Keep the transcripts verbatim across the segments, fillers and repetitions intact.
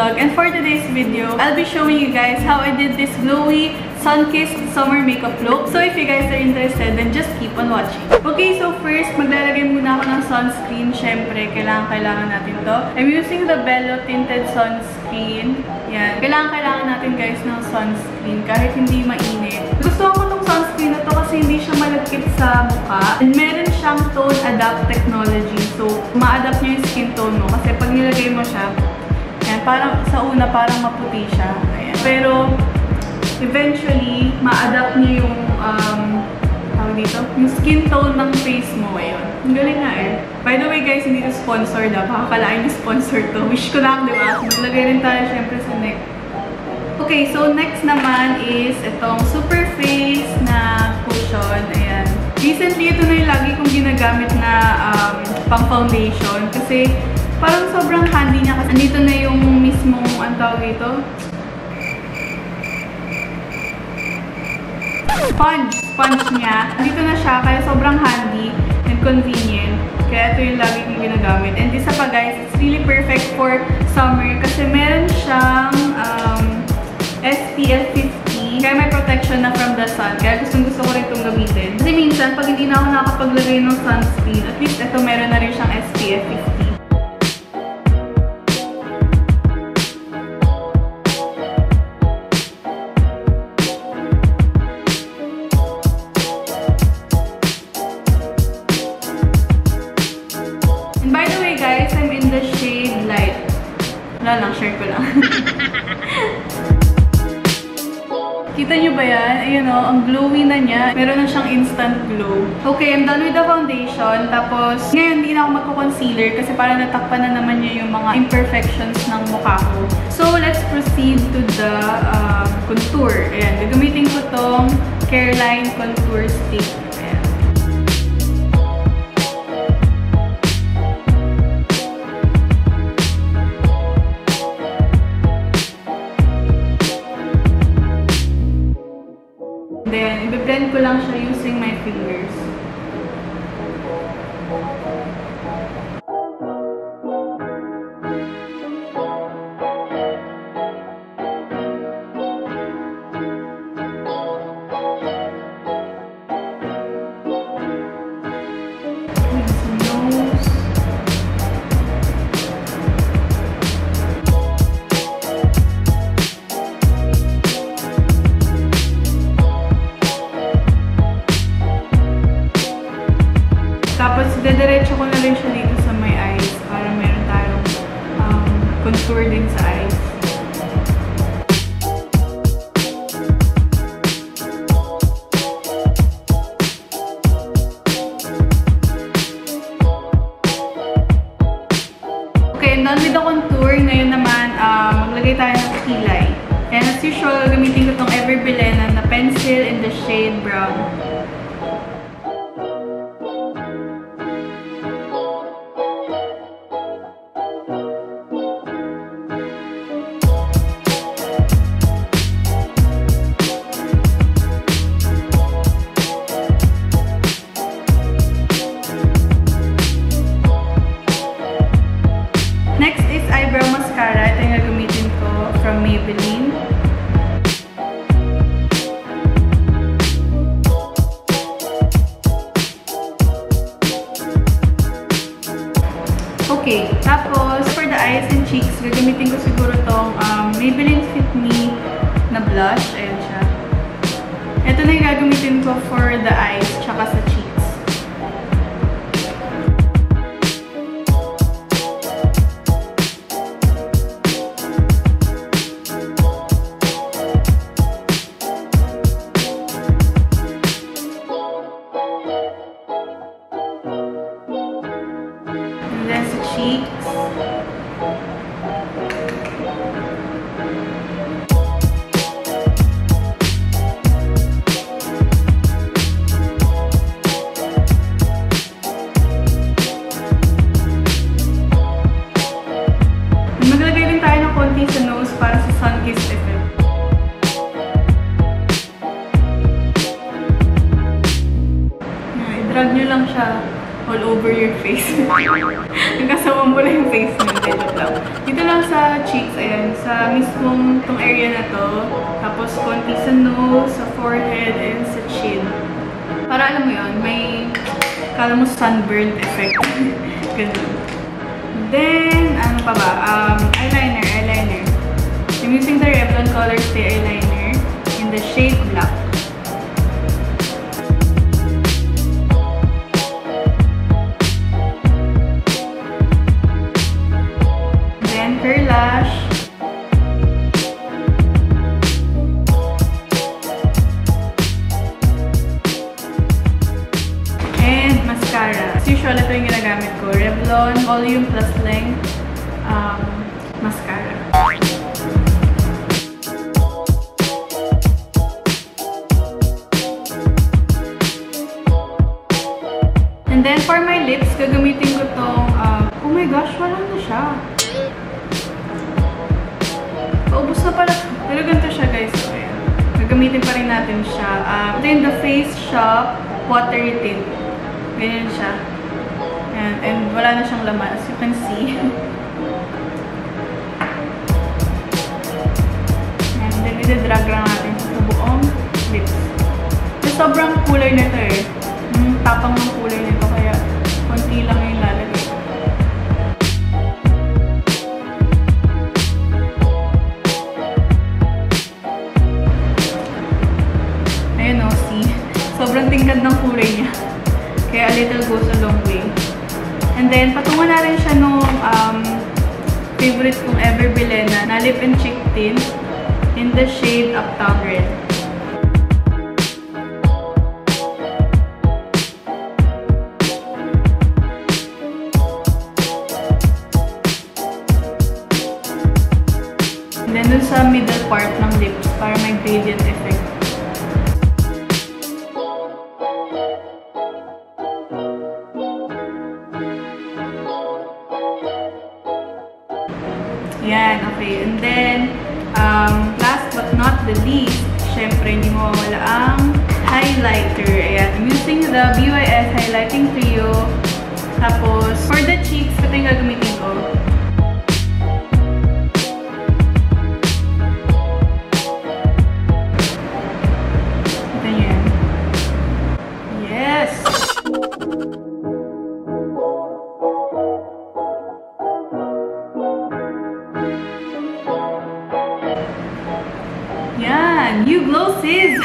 vlog, and for today's video, I'll be showing you guys how I did this glowy, sun-kissed summer makeup look. So if you guys are interested, then just keep on watching. Okay, so first, maglalagay muna ako ng sunscreen. Syempre, kailangan-kailangan natin to. I'm using the Belo Tinted Sunscreen. Yan. Kailangan-kailangan natin guys ng sunscreen kahit hindi mainit. Gusto ko itong sunscreen na to kasi hindi siya malagkit sa mukha. And meron siyang Tone Adapt Technology. So, ma-adapt niya yung skin tone mo. Kasi pag nilagay mo siya, yan, parang sa una parang maputi siya. Ayan. Pero, eventually, ma-adapt niya yung, um, tawag dito, yung skin tone ng face mo. Ayun. Ang galing na eh. By the way guys, hindi na sponsored ah. Baka kalain yung sponsor to. Wish ko lang, di ba? Maglagay rin tayo syempre sa neck. Okay, so next naman is itong Super Face na cushion. Ayan. Recently, ito na yung lagi kong ginagamit na um, pang-foundation. Kasi parang sobrang handy niya. Kasi andito na yung mismong, ang tawag dito, sponge, sponge niya. Dito na siya, kaya sobrang handy and convenient. Kaya ito yung lagi yung ginagamit. And isa pa guys, it's really perfect for summer kasi meron siyang um, S P F fifty. Kaya may protection na from the sun. Kaya gustong gusto ko rin itong gamitin. Kasi minsan, pag hindi na ako nakapaglagay ng sunscreen, at least ito meron na rin siyang S P F fifty. Wala lang, share ko lang. Kita nyo ba yan? Ayun o, ang glowy na niya. Meron na siyang instant glow. Okay, I'm done with the foundation. Tapos, ngayon, hindi na ako magko-concealer kasi para natakpan na naman niya yung mga imperfections ng mukha ko. So, let's proceed to the uh, contour. Ayan, gagamitin ko tong Careline Contour Stick. Then, i-blend ko lang siya using my fingers. Tapos, dederecho ko na rin siya dito sa my eyes para meron tayong um, contour din sa eyes. Okay, and done with the contour. Ngayon naman, uh, maglagay tayo ng kilay. And as usual, gamitin ko itong Ever Bilena na pencil in the shade brown. From Maybelline. Okay, tapos for the eyes and cheeks, gagamitin ko siguro tong um, Maybelline Fit Me na blush. Ayan siya. Ito na yung gagamitin ko for the eyes tsaka sa cheeks. sa cheeks, ayan, sa mismong tong area na to. Tapos konti sa nose, sa forehead, and sa chin. Para alam mo yun, may, kala mo sunburn effect. Ganun. Then, ano pa ba? Um, eyeliner, eyeliner. I'm using the Revlon Colorstay Eyeliner in the shade Black. Her lash. And mascara. As usual, ito yung ginagamit ko. Revlon Volume Plus Length um, Mascara. And then for my lips, gagamitin ko tong uh, oh my gosh, walang na siya. Paubos na pala. Pero ganito siya, guys. So, ayan. Magamitin pa rin natin siya. Um, ito yung The Face Shop Watery Tint. Ganyan siya. Ayan. And wala na siyang laman. As you can see. And then, ito-drag lang natin sa buong lips. So, sobrang kulay nito eh. Mm, tapang ng kulay nito. Kaya, konti lang yung lalagay. Sobrang tingkad ng kulay niya. Kaya a little goes a long way. And then, patungo na rin siya nung um, favorite kong Ever Bilena na lip and cheek tint in the shade Uptown Red. And then, dun sa middle part ng lips para may gradient effect. Yan, okay. And then, um, last but not the least, syempre, hindi mo wala ang highlighter. Ayan, I'm using the B Y S Highlighting Trio. Tapos, for the cheeks, ito yung gagamitin ko. Ito yan. Yes! You glow, sis!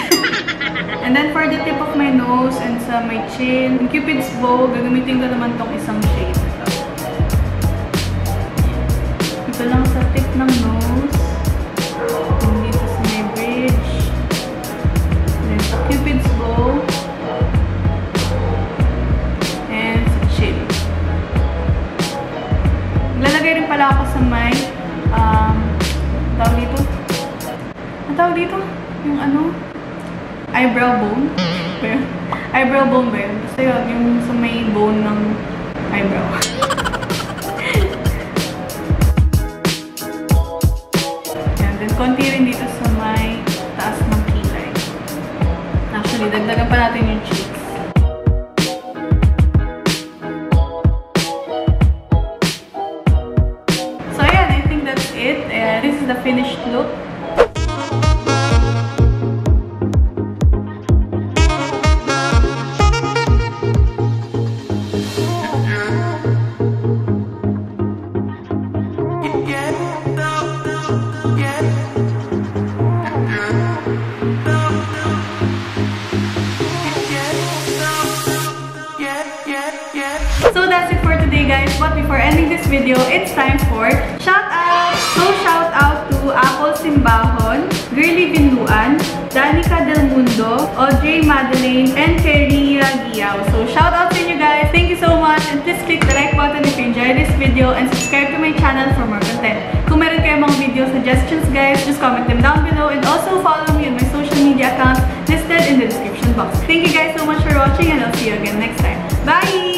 And then for the tip of my nose and sa my chin, Cupid's bow, gagamitin ko naman tong isang shade. Ito lang sa tip ng nose. And dito sa my bridge. And then sa Cupid's bow. And sa chin. Lalagay rin pala ako sa my um, tawag dito? Ang tawag dito? Yung ano, eyebrow bone. Pero, eyebrow bone ba yun? Basta yun, yung sa may bone ng eyebrow. And then, konti rin dito sa may taas ng kilay. Actually, dagdagan pa natin yung cheeks. So, yeah, I think that's it. Uh, this is the finished look. But before ending this video, it's time for shout out. So shout out to Apple Simbahon, Girly Binduan, Danica Del Mundo, Audrey Madeleine, and Terry Ragiao. So shout out to you guys. Thank you so much. And please click the like button if you enjoyed this video and subscribe to my channel for more content. Kung meron kayo mga video suggestions guys, just comment them down below and also follow me on my social media accounts listed in the description box. Thank you guys so much for watching and I'll see you again next time. Bye!